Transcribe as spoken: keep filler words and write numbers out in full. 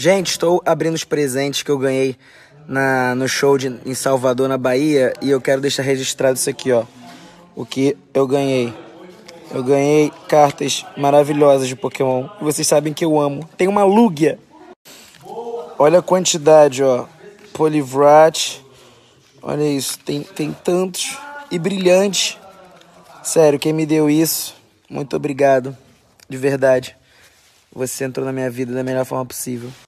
Gente, estou abrindo os presentes que eu ganhei na, no show de, em Salvador, na Bahia. E eu quero deixar registrado isso aqui, ó. O que eu ganhei. Eu ganhei cartas maravilhosas de Pokémon. E vocês sabem que eu amo. Tem uma Lúgia. Olha a quantidade, ó. Polivrat. Olha isso. Tem, tem tantos. E brilhante. Sério, quem me deu isso, muito obrigado. De verdade. Você entrou na minha vida da melhor forma possível.